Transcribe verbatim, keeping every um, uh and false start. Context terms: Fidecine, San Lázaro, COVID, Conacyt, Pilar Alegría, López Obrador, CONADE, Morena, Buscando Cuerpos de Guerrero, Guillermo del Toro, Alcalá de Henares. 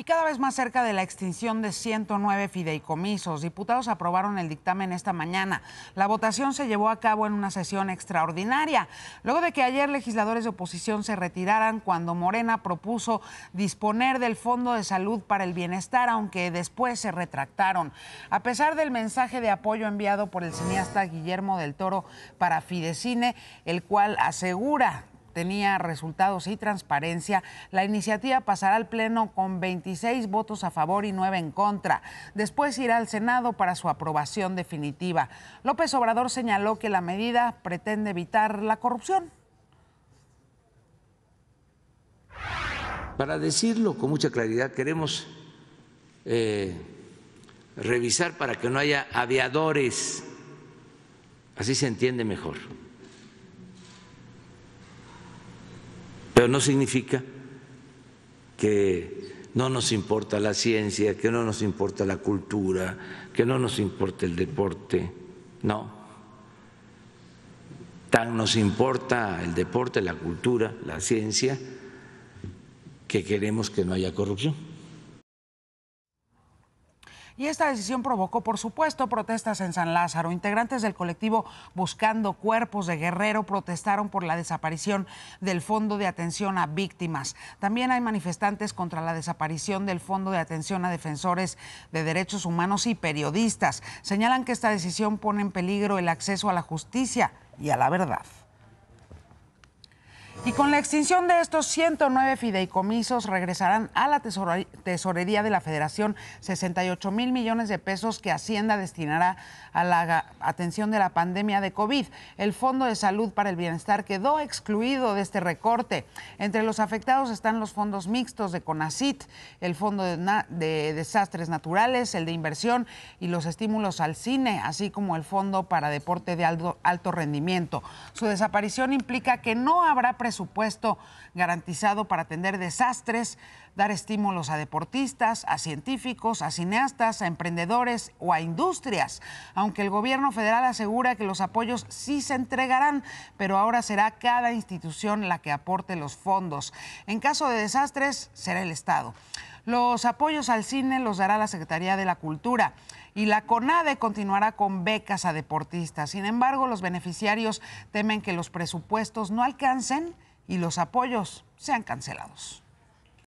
Y cada vez más cerca de la extinción de ciento nueve fideicomisos, diputados aprobaron el dictamen esta mañana. La votación se llevó a cabo en una sesión extraordinaria, luego de que ayer legisladores de oposición se retiraran cuando Morena propuso disponer del Fondo de Salud para el Bienestar, aunque después se retractaron. A pesar del mensaje de apoyo enviado por el cineasta Guillermo del Toro para Fidecine, el cual asegura tenía resultados y transparencia, la iniciativa pasará al Pleno con veintiséis votos a favor y nueve en contra. Después irá al Senado para su aprobación definitiva. López Obrador señaló que la medida pretende evitar la corrupción. Para decirlo con mucha claridad, queremos eh, revisar para que no haya aviadores. Así se entiende mejor. Pero no significa que no nos importa la ciencia, que no nos importa la cultura, que no nos importa el deporte. No. Tan nos importa el deporte, la cultura, la ciencia, que queremos que no haya corrupción. Y esta decisión provocó, por supuesto, protestas en San Lázaro. Integrantes del colectivo Buscando Cuerpos de Guerrero protestaron por la desaparición del Fondo de Atención a Víctimas. También hay manifestantes contra la desaparición del Fondo de Atención a Defensores de Derechos Humanos y Periodistas. Señalan que esta decisión pone en peligro el acceso a la justicia y a la verdad. Y con la extinción de estos ciento nueve fideicomisos regresarán a la tesorería de la Federación sesenta y ocho mil millones de pesos que Hacienda destinará a la atención de la pandemia de COVID. El Fondo de Salud para el Bienestar quedó excluido de este recorte. Entre los afectados están los fondos mixtos de Conacyt, el Fondo de, de Desastres Naturales, el de Inversión y los estímulos al cine, así como el Fondo para Deporte de Alto, alto Rendimiento. Su desaparición implica que no habrá presupuesto presupuesto garantizado para atender desastres, dar estímulos a deportistas, a científicos, a cineastas, a emprendedores o a industrias, aunque el gobierno federal asegura que los apoyos sí se entregarán, pero ahora será cada institución la que aporte los fondos. En caso de desastres, será el Estado. Los apoyos al cine los dará la Secretaría de la Cultura y la CONADE continuará con becas a deportistas. Sin embargo, los beneficiarios temen que los presupuestos no alcancen y los apoyos sean cancelados.